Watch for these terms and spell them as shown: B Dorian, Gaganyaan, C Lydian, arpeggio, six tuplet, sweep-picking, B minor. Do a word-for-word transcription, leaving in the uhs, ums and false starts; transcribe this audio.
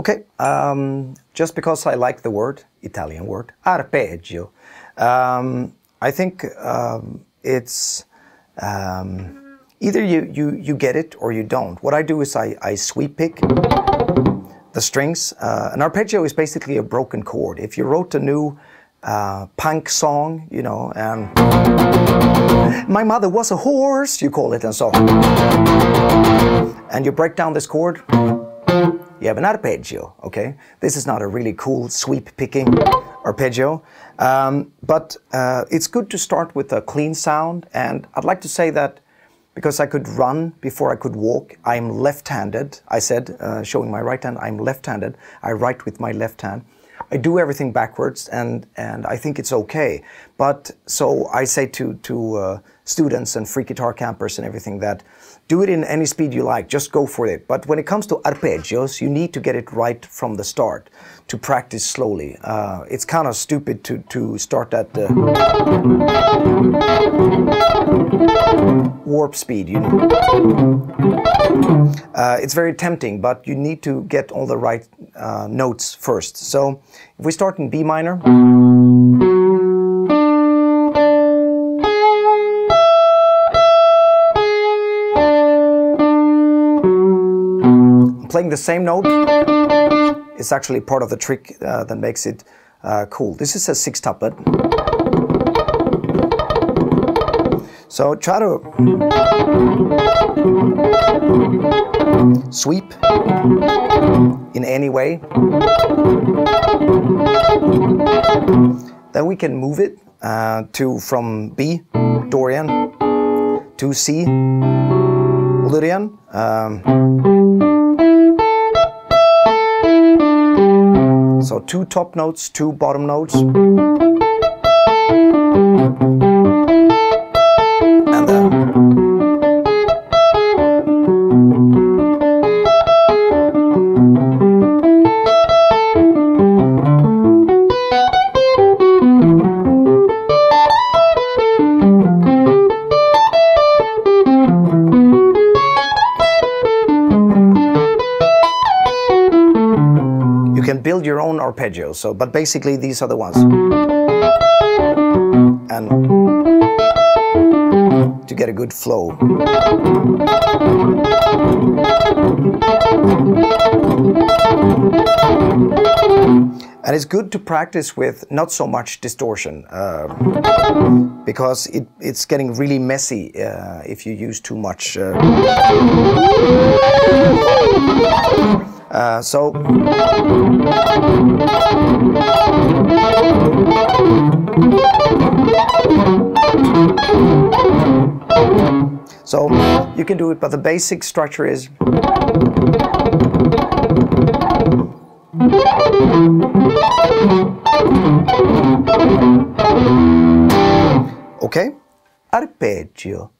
Okay, um, just because I like the word, Italian word, arpeggio, um, I think um, it's um, either you, you, you get it or you don't. What I do is I, I sweep pick the strings. Uh, an arpeggio is basically a broken chord. If you wrote a new uh, punk song, you know, and my mother was a horse, you call it, and so and you break down this chord, you have an arpeggio, okay? This is not a really cool sweep-picking arpeggio, um, but uh, it's good to start with a clean sound, and I'd like to say that because I could run before I could walk, I'm left-handed, I said, uh, showing my right hand, I'm left-handed, I write with my left hand. I do everything backwards, and, and I think it's okay. But, so I say to, to uh, students and free guitar campers and everything that, do it in any speed you like, just go for it. But when it comes to arpeggios, you need to get it right from the start, to practice slowly. Uh, it's kind of stupid to, to start at the warp speed, you know. Uh, it's very tempting, but you need to get all the right uh, notes first. So, if we start in B minor, playing the same note is actually part of the trick uh, that makes it uh, cool. This is a six tuplet. So try to sweep in any way. Then we can move it uh, to from B Dorian to C Lydian. Um, So two top notes, two bottom notes, and then build your own arpeggios. So, but basically these are the ones. And to get a good flow. And it's good to practice with not so much distortion uh, because it, it's getting really messy uh, if you use too much. Uh, Uh, so, so you can do it, but the basic structure is okay. Arpeggio.